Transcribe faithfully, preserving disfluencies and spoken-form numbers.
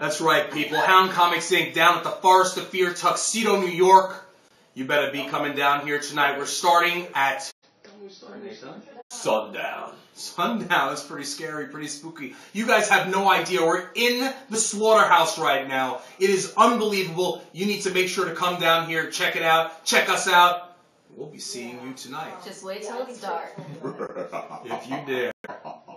That's right, people. Hound Comics Incorporated down at the Forest of Fear, Tuxedo, New York. You better be coming down here tonight. We're starting at sundown. Sundown is pretty scary, pretty spooky. You guys have no idea. We're in the slaughterhouse right now. It is unbelievable. You need to make sure to come down here, check it out, check us out. We'll be seeing you tonight. Just wait till it's dark. If you dare.